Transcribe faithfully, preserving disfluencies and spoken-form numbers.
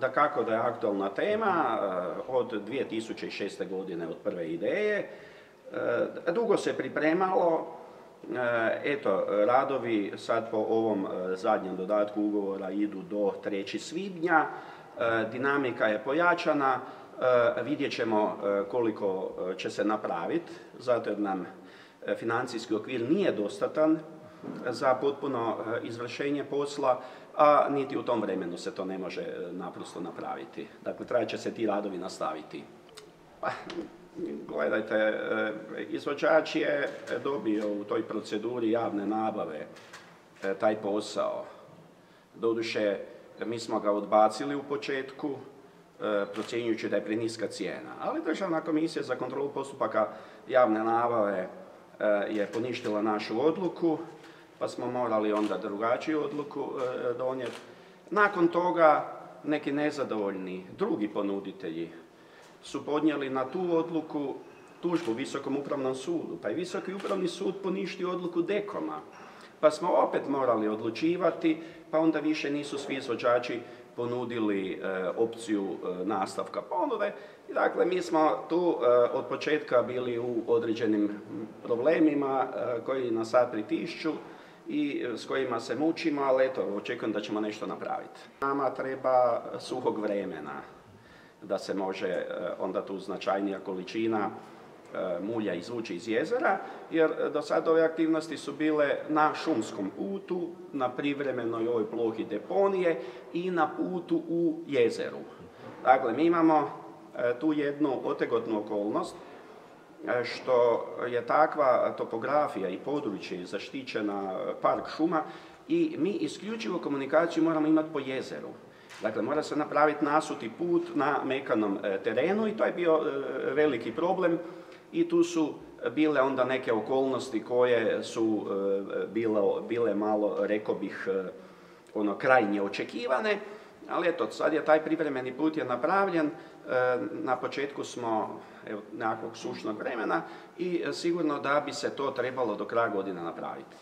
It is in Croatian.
dakako da je aktualna tema od dvije tisuće šeste. godine, od prve ideje. Dugo se pripremalo, eto, radovi sad po ovom zadnjem dodatku ugovora idu do trećeg svibnja, dinamika je pojačana, vidjet ćemo koliko će se napraviti, zato jer nam financijski okvir nije dostatan za potpuno izvršenje posla, a niti u tom vremenu se to ne može naprosto napraviti. Dakle, trajat će se ti radovi nastaviti. Pa, gledajte, izvođač je dobio u toj proceduri javne nabave taj posao. Doduše, mi smo ga odbacili u početku, procjenjujući da je preniska cijena. Ali Državna komisija za kontrolu postupaka javne nabave je poništila našu odluku, pa smo morali onda drugačiju odluku donijeti. Nakon toga neki nezadovoljni drugi ponuditelji su podnijeli na tu odluku tužbu Visokom upravnom sudu, pa je Visoki upravni sud poništio odluku Dekoma, pa smo opet morali odlučivati, pa onda više nisu svi izvođači ponudili e, opciju e, nastavka ponude. I dakle, mi smo tu e, od početka bili u određenim problemima e, koji nas sad pritišću i s kojima se mučimo, ali eto, očekujem da ćemo nešto napraviti. Nama treba suhog vremena da se može e, onda tu značajnija količina e, mulja izvući iz jezera, jer do sada ove aktivnosti su bile na šumskom putu, na privremenoj ovoj plohi deponije i na putu u jezeru. Dakle, mi imamo e, tu jednu otegotnu okolnost, e, što je takva topografija i područje zaštićena park šuma i mi isključivo komunikaciju moramo imati po jezeru. Dakle, mora se napraviti nasuti put na mekanom terenu i to je bio veliki problem i tu su bile onda neke okolnosti koje su bile, bile malo, rekao bih, ono, krajnje očekivane, ali eto, sad je taj privremeni put je napravljen, na početku smo evo, nekakvog sušnog vremena i sigurno da bi se to trebalo do kraja godine napraviti.